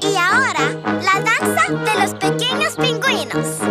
Y ahora, la danza de los pequeños pingüinos.